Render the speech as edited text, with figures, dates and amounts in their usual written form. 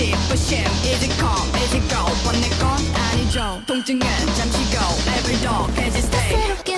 시 부심 is it calm is it go 번낼 건 아니죠 통증은 잠시고 every dog has its day